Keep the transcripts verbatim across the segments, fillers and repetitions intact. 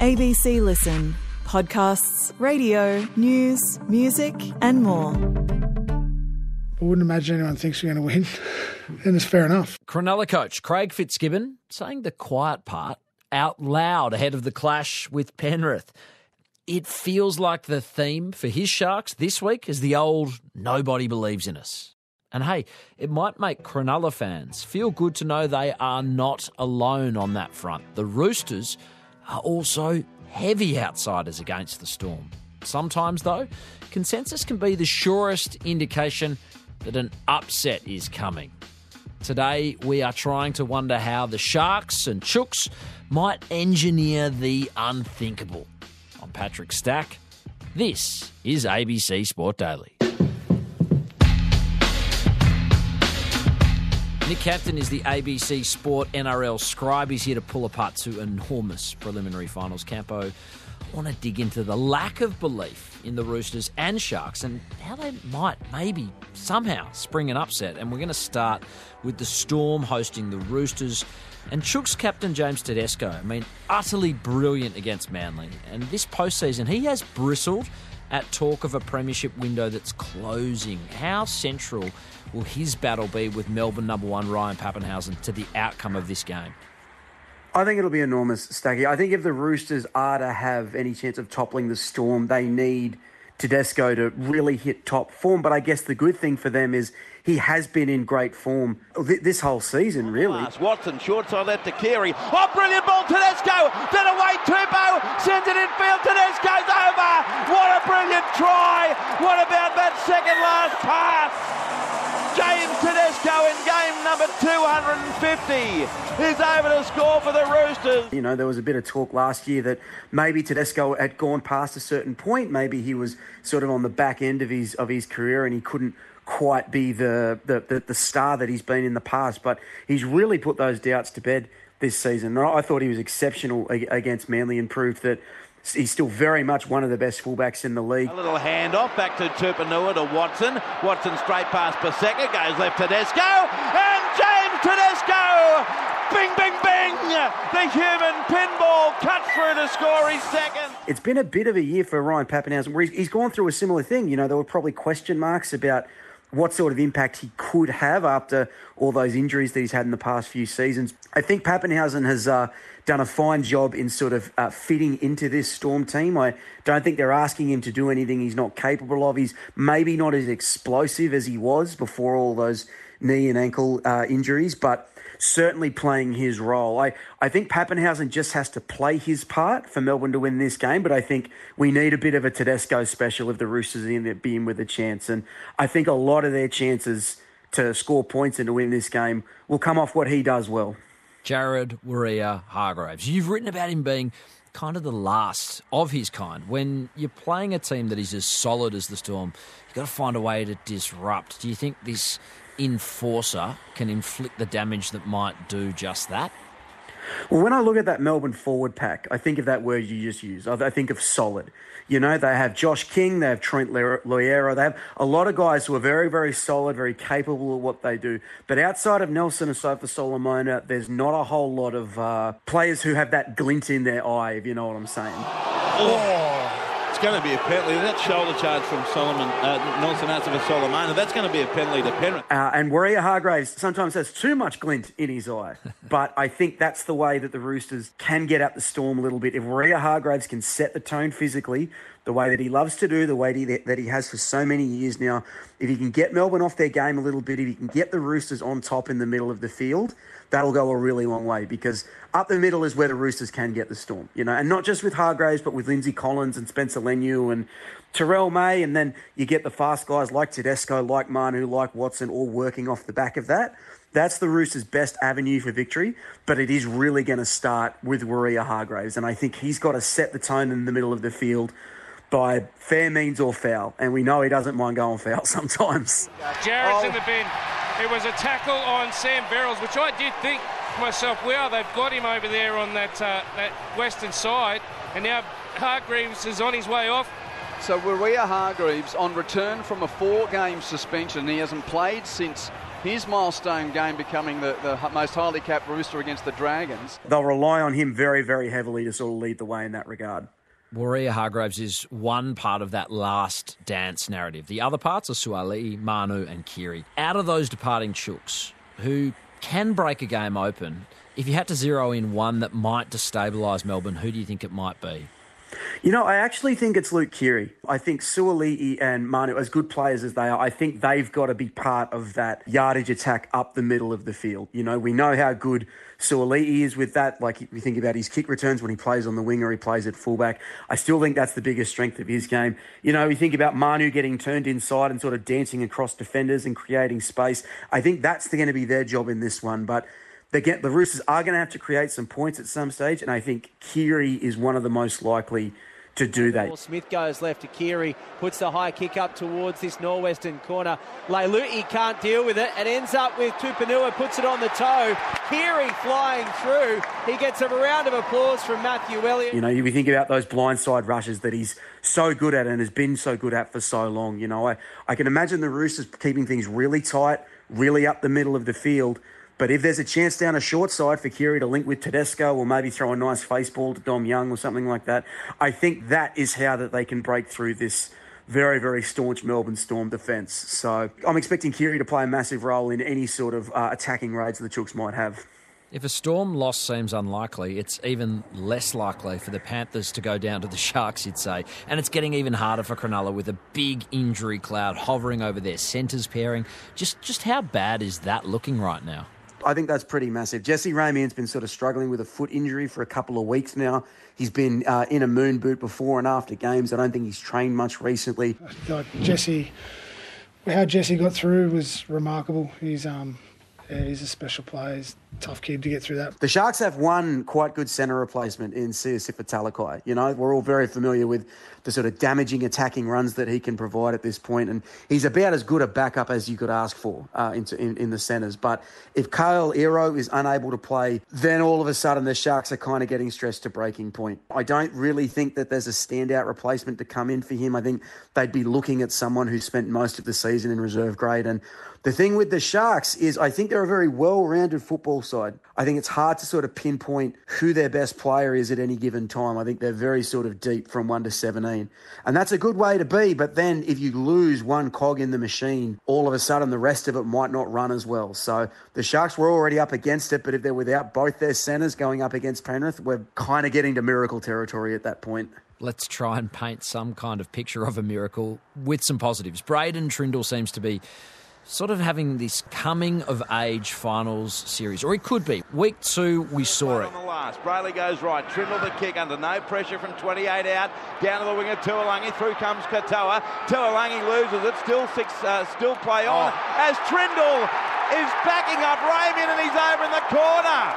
A B C Listen. Podcasts, radio, news, music and more. I wouldn't imagine anyone thinks you're going to win, and it's fair enough. Cronulla coach Craig Fitzgibbon saying the quiet part out loud ahead of the clash with Penrith. It feels like the theme for his Sharks this week is the old nobody believes in us. And hey, it might make Cronulla fans feel good to know they are not alone on that front. The Roosters are also heavy outsiders against the Storm. Sometimes, though, consensus can be the surest indication that an upset is coming. Today, we are trying to wonder how the Sharks and Chooks might engineer the unthinkable. I'm Patrick Stack. This is A B C Sport Daily. Nick Campton is the A B C Sport N R L scribe. He's here to pull apart two enormous preliminary finals. Campo, I want to dig into the lack of belief in the Roosters and Sharks and how they might maybe somehow spring an upset. And we're going to start with the Storm hosting the Roosters and Chooks captain James Tedesco. I mean, utterly brilliant against Manly. And this postseason, he has bristled at talk of a premiership window that's closing. How central will his battle be with Melbourne number one Ryan Papenhuyzen to the outcome of this game? I think it'll be enormous, Staggy. I think if the Roosters are to have any chance of toppling the Storm, they need Tedesco to really hit top form. But I guess the good thing for them is he has been in great form th- this whole season, really. Watson, short side left to Keary. Oh, brilliant ball, Tedesco! Then away, Tupou! Sends it infield, Tedesco's over! What a brilliant try! What about that second last pass? James Tedesco in game number two hundred fifty is over to score for the Roosters. You know, there was a bit of talk last year that maybe Tedesco had gone past a certain point. Maybe he was sort of on the back end of his of his career and he couldn't quite be the the, the, the star that he's been in the past. But he's really put those doubts to bed this season. I thought he was exceptional against Manly and proved that he's still very much one of the best fullbacks in the league. A little handoff back to Tupanua to Watson. Watson straight past Paseka, goes left Tedesco, and James Tedesco! Bing, bing, bing! The human pinball cuts through to score his second. It's been a bit of a year for Ryan Papenhuyzen, where he's, he's gone through a similar thing. You know, there were probably question marks about what sort of impact he could have after all those injuries that he's had in the past few seasons. I think Papenhuyzen has uh, done a fine job in sort of uh, fitting into this Storm team. I don't think they're asking him to do anything he's not capable of. He's maybe not as explosive as he was before all those knee and ankle uh, injuries, but certainly playing his role. I, I think Papenhuyzen just has to play his part for Melbourne to win this game, but I think we need a bit of a Tedesco special if the Roosters are in there being with a chance. And I think a lot of their chances to score points and to win this game will come off what he does well. Jared Waerea-Hargreaves. You've written about him being kind of the last of his kind. When you're playing a team that is as solid as the Storm, you've got to find a way to disrupt. Do you think this enforcer can inflict the damage that might do just that? Well, when I look at that Melbourne forward pack, I think of that word you just used. I think of solid. You know, they have Josh King, they have Trent Loiero, they have a lot of guys who are very, very solid, very capable of what they do. But outside of Nelson Asa, Solomona, there's not a whole lot of uh, players who have that glint in their eye, if you know what I'm saying. Oh. It's going to be a penalty. That shoulder charge from Solomon, uh, Nelson Asa for Solomona, that's going to be a penalty to Penrith. Uh, and Waerea-Hargreaves sometimes has too much glint in his eye. But I think that's the way that the Roosters can get up the Storm a little bit. If Waerea-Hargreaves can set the tone physically, the way that he loves to do, the way that he has for so many years now, if he can get Melbourne off their game a little bit, if he can get the Roosters on top in the middle of the field, that'll go a really long way, because up the middle is where the Roosters can get the Storm, you know, and not just with Hargreaves, but with Lindsay Collins and Spencer Lenu and Terrell May, and then you get the fast guys like Tedesco, like Manu, like Watson, all working off the back of that. That's the Roosters' best avenue for victory, but it is really going to start with Waerea-Hargreaves, and I think he's got to set the tone in the middle of the field by fair means or foul, and we know he doesn't mind going foul sometimes. Jared's oh. in the bin. It was a tackle on Sam Berrels, which I did think to myself, wow, they've got him over there on that uh, that western side, and now Hargreaves is on his way off. So Waerea-Hargreaves, on return from a four-game suspension, he hasn't played since his milestone game becoming the, the most highly capped Rooster against the Dragons. They'll rely on him very, very heavily to sort of lead the way in that regard. Waerea-Hargreaves is one part of that last dance narrative. The other parts are Suaalii, Manu and Keary. Out of those departing Chooks, who can break a game open, if you had to zero in one that might destabilise Melbourne, who do you think it might be? You know, I actually think it's Luke Keary. I think Suaalii and Manu, as good players as they are, I think they've got to be part of that yardage attack up the middle of the field. You know, we know how good Suaalii is with that. Like, if you think about his kick returns when he plays on the wing or he plays at fullback, I still think that's the biggest strength of his game. You know, you think about Manu getting turned inside and sort of dancing across defenders and creating space. I think that's going to be their job in this one, but They get, the Roosters are going to have to create some points at some stage, and I think Keary is one of the most likely to do that. Smith goes left to Keary, puts the high kick up towards this northwestern corner. Leilui can't deal with it. It ends up with Tupanua, puts it on the toe. Keary flying through. He gets a round of applause from Matthew Elliott. You know, you think about those blindside rushes that he's so good at and has been so good at for so long. You know, I, I can imagine the Roosters keeping things really tight, really up the middle of the field. But if there's a chance down a short side for Keary to link with Tedesco or maybe throw a nice face ball to Dom Young or something like that, I think that is how that they can break through this very, very staunch Melbourne Storm defence. So I'm expecting Keary to play a massive role in any sort of uh, attacking raids that the Chooks might have. If a Storm loss seems unlikely, it's even less likely for the Panthers to go down to the Sharks, you'd say. And it's getting even harder for Cronulla with a big injury cloud hovering over their centres pairing. Just, just how bad is that looking right now? I think that's pretty massive. Jesse Ramian's been sort of struggling with a foot injury for a couple of weeks now. He's been uh, in a moon boot before and after games. I don't think he's trained much recently. Like Jesse, how Jesse got through was remarkable. He's um, yeah, he's a special player. He's a tough kid to get through that. The Sharks have one quite good centre replacement in Siosifa Talakai. You know, we're all very familiar with the sort of damaging attacking runs that he can provide at this point, and he's about as good a backup as you could ask for uh, in, in, in the centres. But if Kyle Eero is unable to play, then all of a sudden the Sharks are kind of getting stressed to breaking point. I don't really think that there's a standout replacement to come in for him. I think they'd be looking at someone who spent most of the season in reserve grade. And the thing with the Sharks is I think they're a very well-rounded football side. I think it's hard to sort of pinpoint who their best player is at any given time. I think they're very sort of deep from one to seventeen. And that's a good way to be, but then if you lose one cog in the machine, all of a sudden the rest of it might not run as well. So the Sharks were already up against it, but if they're without both their centres going up against Penrith, we're kind of getting to miracle territory at that point. Let's try and paint some kind of picture of a miracle with some positives. Braydon Trindall seems to be sort of having this coming-of-age finals series, or it could be. Week two, we saw it. On the last, Brayley goes right, Trindall the kick under no pressure from twenty-eight out, down to the wing of Tualangi, through comes Katoa, Tualangi loses it, still six, uh, still play on, oh. as Trindall is backing up Raymond and he's over in the corner.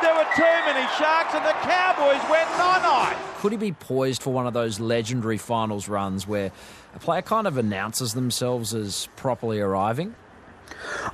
There were too many Sharks and the Cowboys went nine-nine. Could he be poised for one of those legendary finals runs where a player kind of announces themselves as properly arriving?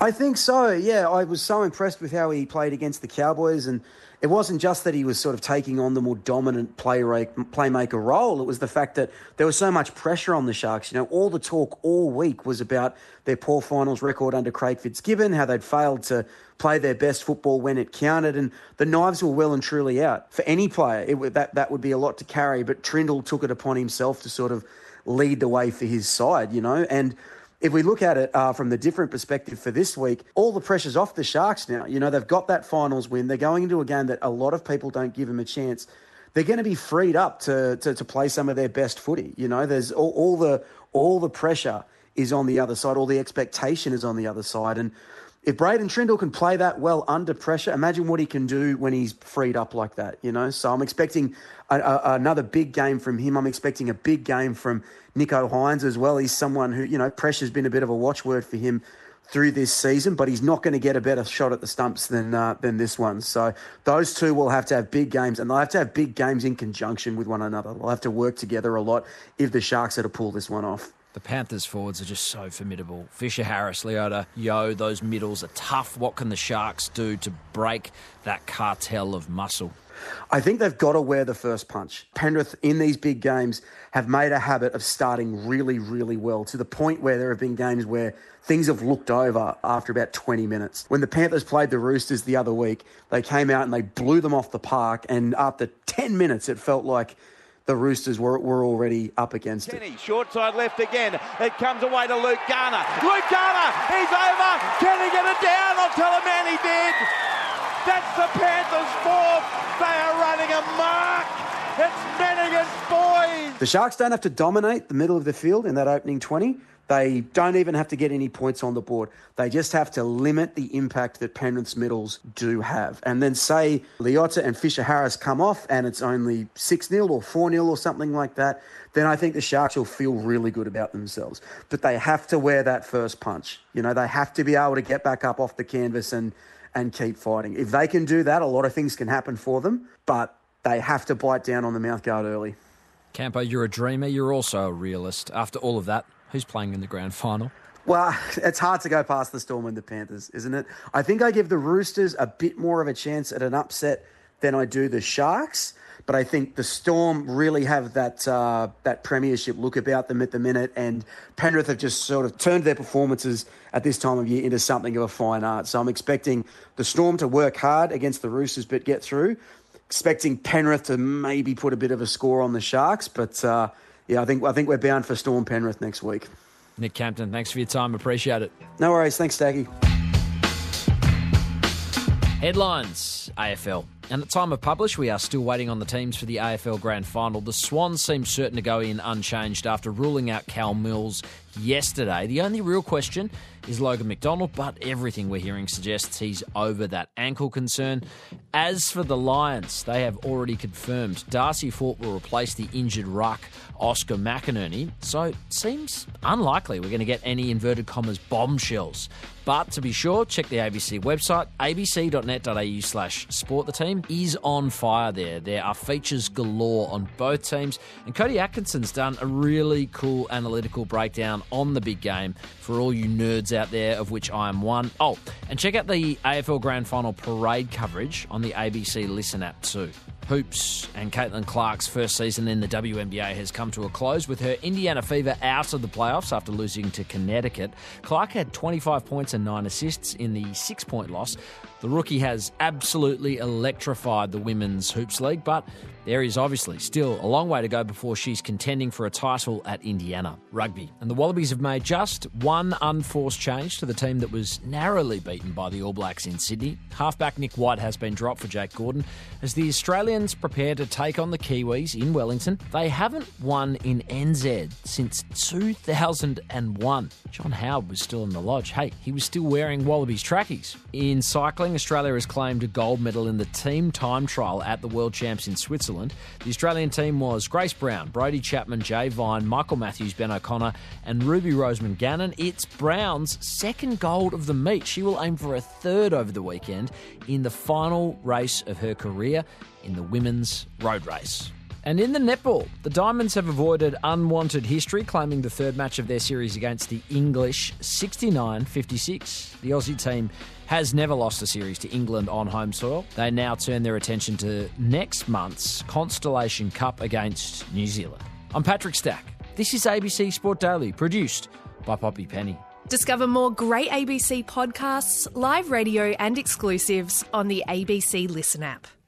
I think so, yeah. I was so impressed with how he played against the Cowboys, and it wasn't just that he was sort of taking on the more dominant play rate, playmaker role. It was the fact that there was so much pressure on the Sharks. You know, all the talk all week was about their poor finals record under Craig Fitzgibbon, how they'd failed to play their best football when it counted, and the knives were well and truly out. For any player, it would, that, that would be a lot to carry, but Trindall took it upon himself to sort of lead the way for his side, you know, and if we look at it uh, from the different perspective for this week, all the pressure's off the Sharks now. You know, they've got that finals win. They're going into a game that a lot of people don't give them a chance. They're going to be freed up to, to, to play some of their best footy. You know, there's all, all the all the pressure is on the other side. All the expectation is on the other side. And if Braydon Trindall can play that well under pressure, imagine what he can do when he's freed up like that, you know? So I'm expecting a, a, another big game from him. I'm expecting a big game from Nicho Hynes as well. He's someone who, you know, pressure's been a bit of a watchword for him through this season, but he's not going to get a better shot at the stumps than uh, than this one. So those two will have to have big games, and they'll have to have big games in conjunction with one another. They'll have to work together a lot if the Sharks are to pull this one off. The Panthers forwards are just so formidable. Fisher-Harris, Leota, Yo, those middles are tough. What can the Sharks do to break that cartel of muscle? I think they've got to wear the first punch. Penrith, in these big games, have made a habit of starting really, really well, to the point where there have been games where things have looked over after about twenty minutes. When the Panthers played the Roosters the other week, they came out and they blew them off the park, and after ten minutes, it felt like the Roosters were were already up against Kenny, it. Short side left again. It comes away to Luke Garner. Luke Garner, he's over. Can he get it down? I'll tell him, man, he did. That's the Panthers' fourth. They are running a mark. It's Menegan's boys. The Sharks don't have to dominate the middle of the field in that opening twenty. They don't even have to get any points on the board. They just have to limit the impact that Penrith's middles do have. And then say Leota and Fisher-Harris come off and it's only six nil or four nil or something like that, then I think the Sharks will feel really good about themselves. But they have to wear that first punch. You know, they have to be able to get back up off the canvas and, and keep fighting. If they can do that, a lot of things can happen for them, but they have to bite down on the mouthguard early. Campo, you're a dreamer. You're also a realist. After all of that, who's playing in the grand final? Well, it's hard to go past the Storm and the Panthers, isn't it? I think I give the Roosters a bit more of a chance at an upset than I do the Sharks, but I think the Storm really have that uh, that premiership look about them at the minute, and Penrith have just sort of turned their performances at this time of year into something of a fine art. So I'm expecting the Storm to work hard against the Roosters but get through, expecting Penrith to maybe put a bit of a score on the Sharks, but... Uh, Yeah, I think I think we're bound for Storm Penrith next week. Nick Campton, thanks for your time. Appreciate it. No worries. Thanks, Staggy. Headlines, A F L. And at the time of publish, we are still waiting on the teams for the A F L Grand Final. The Swans seem certain to go in unchanged after ruling out Cal Mills yesterday. The only real question is Logan McDonald, but everything we're hearing suggests he's over that ankle concern. As for the Lions, they have already confirmed Darcy Fort will replace the injured ruck Oscar McInerney, so it seems unlikely we're going to get any inverted commas bombshells. But to be sure, check the A B C website, abc.net.au slash sport. The team is on fire there. There are features galore on both teams, and Cody Atkinson's done a really cool analytical breakdown on the big game for all you nerds out there, of which I am one. Oh, and check out the A F L Grand Final parade coverage on the A B C Listen app too. Hoops and Caitlin Clark's first season in the W N B A has come to a close with her Indiana Fever out of the playoffs after losing to Connecticut. Clark had twenty-five points and nine assists in the six-point loss. The rookie has absolutely electrified the Women's Hoops League, but there is obviously still a long way to go before she's contending for a title at Indiana Rugby. And the Wallabies have made just one unforced change to the team that was narrowly beaten by the All Blacks in Sydney. Halfback Nick White has been dropped for Jake Gordon. As the Australians prepare to take on the Kiwis in Wellington, they haven't won in N Z since two thousand one. John Howard was still in the lodge. Hey, he was still wearing Wallabies trackies. In cycling, Australia has claimed a gold medal in the team time trial at the World Champs in Switzerland. The Australian team was Grace Brown, Brodie Chapman, Jay Vine, Michael Matthews, Ben O'Connor and Ruby Roseman Gannon. It's Brown's second gold of the meet. She will aim for a third over the weekend in the final race of her career in the women's road race. And in the netball, the Diamonds have avoided unwanted history, claiming the third match of their series against the English, sixty-nine fifty-six. The Aussie team has never lost a series to England on home soil. They now turn their attention to next month's Constellation Cup against New Zealand. I'm Patrick Stack. This is A B C Sport Daily, produced by Poppy Penny. Discover more great A B C podcasts, live radio and exclusives on the A B C Listen app.